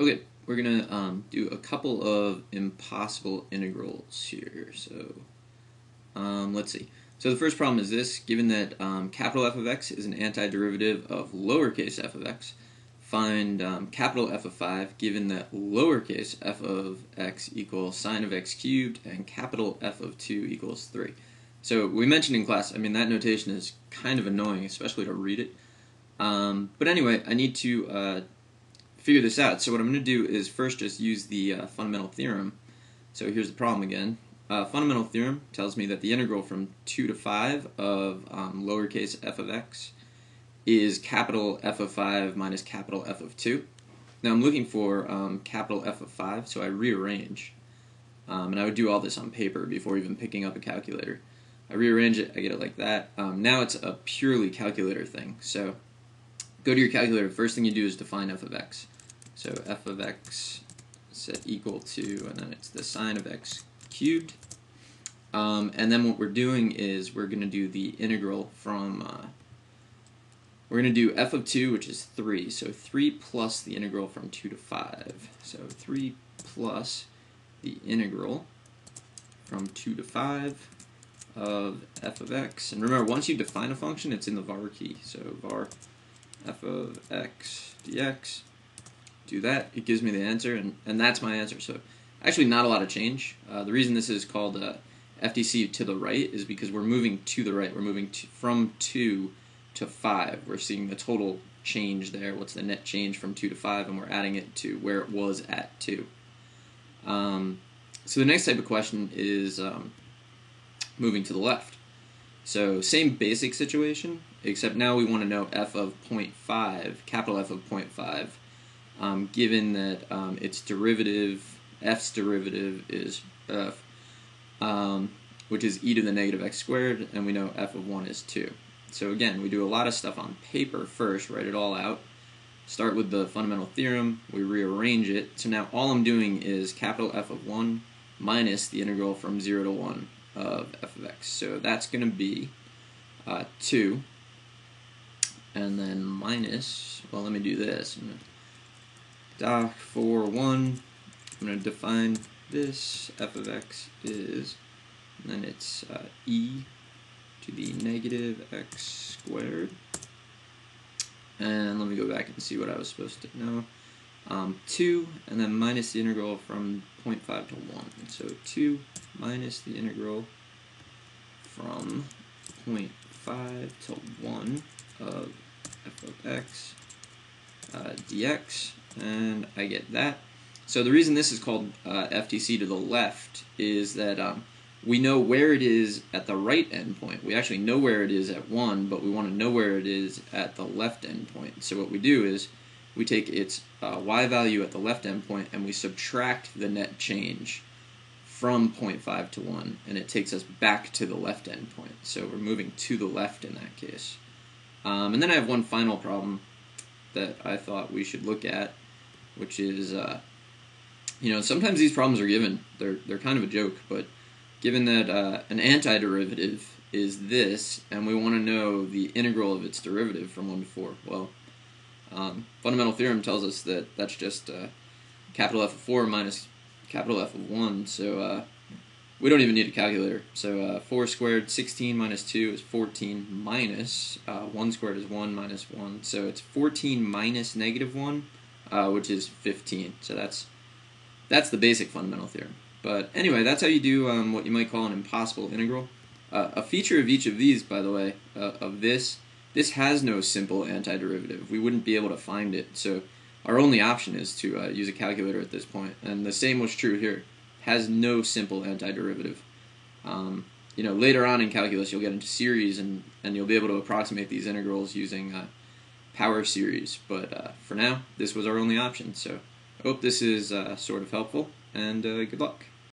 Okay, we're going to do a couple of impossible integrals here. So let's see. So the first problem is this: given that capital F of x is an antiderivative of lowercase f of x, find capital F of 5 given that lowercase f of x equals sine of x cubed and capital F of 2 equals 3. So we mentioned in class, I mean, that notation is kind of annoying, especially to read it. But anyway, I need to figure this out. So what I'm going to do is first just use the fundamental theorem. So here's the problem again. Fundamental theorem tells me that the integral from 2 to 5 of lowercase f of x is capital F of 5 minus capital F of 2. Now I'm looking for capital F of 5, so I rearrange. And I would do all this on paper before even picking up a calculator. I rearrange it, I get it like that. Now it's a purely calculator thing. So go to your calculator. First thing you do is define f of x. So f of x set equal to, and then it's the sine of x cubed. And then what we're doing is we're going to do the integral from, we're going to do f of 2, which is 3. So 3 plus the integral from 2 to 5. So 3 plus the integral from 2 to 5 of f of x. And remember, once you define a function, it's in the var key. So var f of x dx. Do that. It gives me the answer, and that's my answer. So actually not a lot of change. The reason this is called FTC to the right is because we're moving to the right. We're moving from 2 to 5. We're seeing the total change there. What's the net change from 2 to 5? And we're adding it to where it was at 2. So the next type of question is moving to the left. So same basic situation, except now we want to know f of 0.5, capital F of 0.5, given that its derivative, f's derivative is f, which is e to the negative x squared, and we know f of 1 is 2. So again, we do a lot of stuff on paper first, write it all out, start with the fundamental theorem, we rearrange it. So now all I'm doing is capital F of 1 minus the integral from 0 to 1 of f of x. So that's going to be 2, and then minus, well, let me do this. I'm going to doc for 1, I'm going to define this, f of x is, and then it's e to the negative x squared. And let me go back and see what I was supposed to know. 2, and then minus the integral from 0.5 to 1. So 2 minus the integral from 0.5 to 1 of f of x dx, and I get that. So the reason this is called FTC to the left is that we know where it is at the right endpoint. We actually know where it is at 1, but we want to know where it is at the left endpoint. So what we do is we take its y value at the left endpoint and we subtract the net change from 0.5 to 1, and it takes us back to the left endpoint. So we're moving to the left in that case. And then I have one final problem that I thought we should look at, which is, you know, sometimes these problems are given. They're kind of a joke, but given that an antiderivative is this, and we want to know the integral of its derivative from 1 to 4, well, fundamental theorem tells us that that's just capital F of 4 minus capital F of 1, so we don't even need a calculator. So 4 squared, 16 minus 2 is 14 minus, 1 squared is 1 minus 1, so it's 14 minus negative 1, which is 15, so that's the basic fundamental theorem. But anyway, that's how you do what you might call an impossible integral. A feature of each of these, by the way, of this has no simple antiderivative. We wouldn't be able to find it. So our only option is to use a calculator at this point. And the same was true here. It has no simple antiderivative. You know, later on in calculus, you'll get into series, and you'll be able to approximate these integrals using power series. But for now, this was our only option. So I hope this is sort of helpful. And good luck.